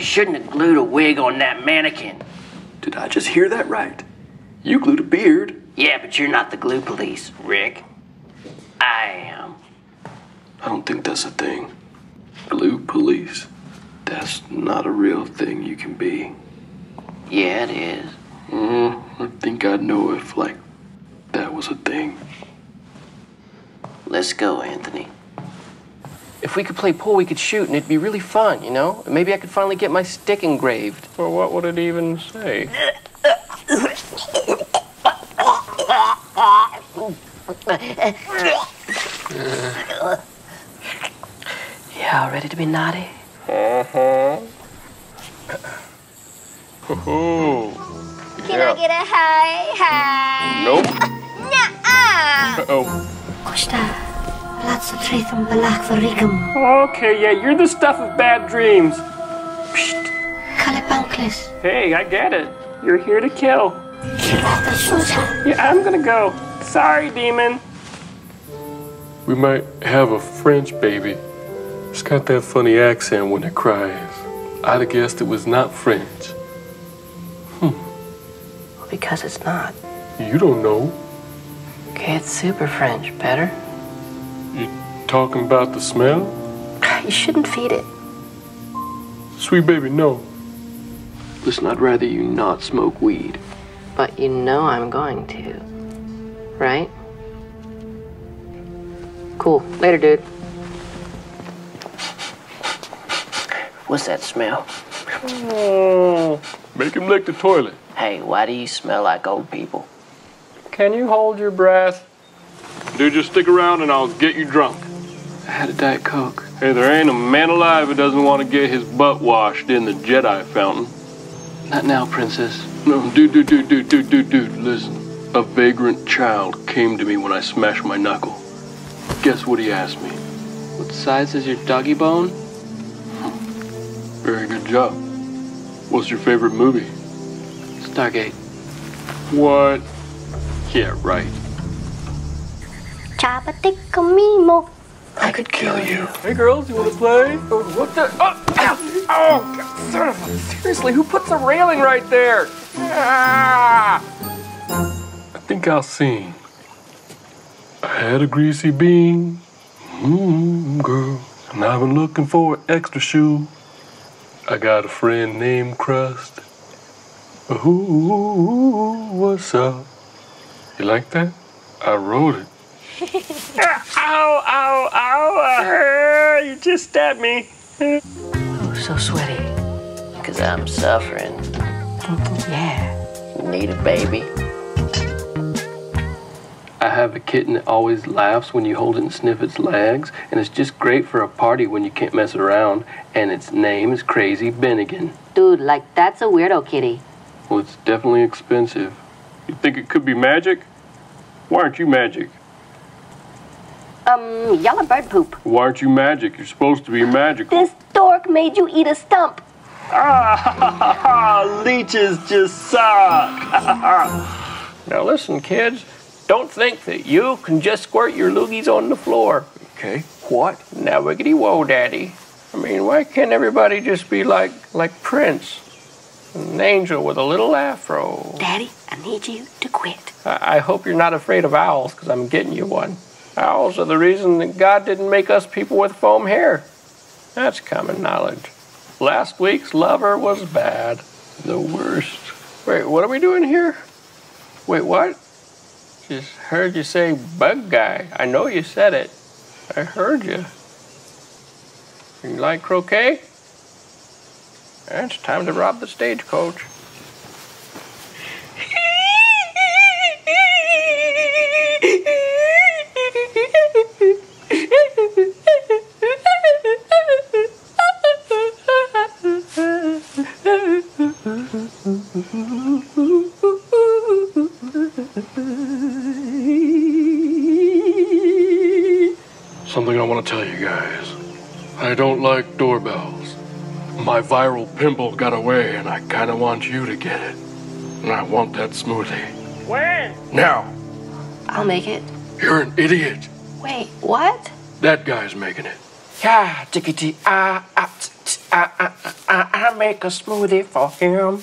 You shouldn't have glued a wig on that mannequin. Did I just hear that right? You glued a beard. Yeah, but you're not the glue police, Rick. I am. I don't think that's a thing. Glue police. That's not a real thing you can be. Yeah, it is. I think I'd know if, like, that was a thing. Let's go, Anthony. If we could play pool, we could shoot, and it'd be really fun, you know? Maybe I could finally get my stick engraved. Well, what would it even say? Yeah, ready to be naughty? Can I get a hi? Nope. Nuh-uh. Okay, yeah, you're the stuff of bad dreams. Psst. Hey, I get it. You're here to kill. Yeah, I'm gonna go. Sorry, demon. We might have a French baby. It's got that funny accent when it cries. I'd have guessed it was not French. Well, because it's not. You don't know. Okay, it's super French. Better? You talking about the smell? You shouldn't feed it. Sweet baby, no. Listen, I'd rather you not smoke weed. But you know I'm going to, right? Cool. Later, dude. What's that smell? Make him lick the toilet. Hey, why do you smell like old people? Can you hold your breath? Dude, just stick around and I'll get you drunk. I had a Diet Coke. Hey, there ain't a man alive who doesn't want to get his butt washed in the Jedi fountain. Not now, princess. No, dude, listen. A vagrant child came to me when I smashed my knuckle. Guess what he asked me? What size is your doggy bone? Very good job. What's your favorite movie? Stargate. What? Yeah, right. I could kill you. Hey, girls, you want to play? Oh, what the? Oh, ow. Oh God, son of a... Seriously, who puts a railing right there? Ah. I think I'll sing. I had a greasy bean, girl, and I've been looking for an extra shoe. I got a friend named Crust. Ooh, what's up? You like that? I wrote it. Ow, you just stabbed me. Oh, so sweaty. Because I'm suffering. Yeah. You need a baby? I have a kitten that always laughs when you hold it and sniff its legs, and it's just great for a party when you can't mess around, and its name is Crazy Bennigan. Dude, like, that's a weirdo kitty. Well, it's definitely expensive. You think it could be magic? Why aren't you magic? Yellow bird poop. Why aren't you magic? You're supposed to be magical. This dork made you eat a stump. Ah, leeches just suck. Now listen, kids. Don't think that you can just squirt your loogies on the floor. Okay, what? Now wiggity-whoa, Daddy. I mean, why can't everybody just be like Prince? An angel with a little afro. Daddy, I need you to quit. I hope you're not afraid of owls, because I'm getting you one. Owls are the reason that God didn't make us people with foam hair. That's common knowledge. Last week's lover was bad. The worst. Wait, what are we doing here? Wait, what? Just heard you say bug guy. I know you said it. I heard you. You like croquet? It's time to rob the stagecoach. Something I want to tell you guys. I don't like doorbells. My viral pimple got away, and I kind of want you to get it. And I want that smoothie. When? Now. I'll make it. You're an idiot. Wait, what? That guy's making it. Yeah, tickety, I'm make a smoothie for him.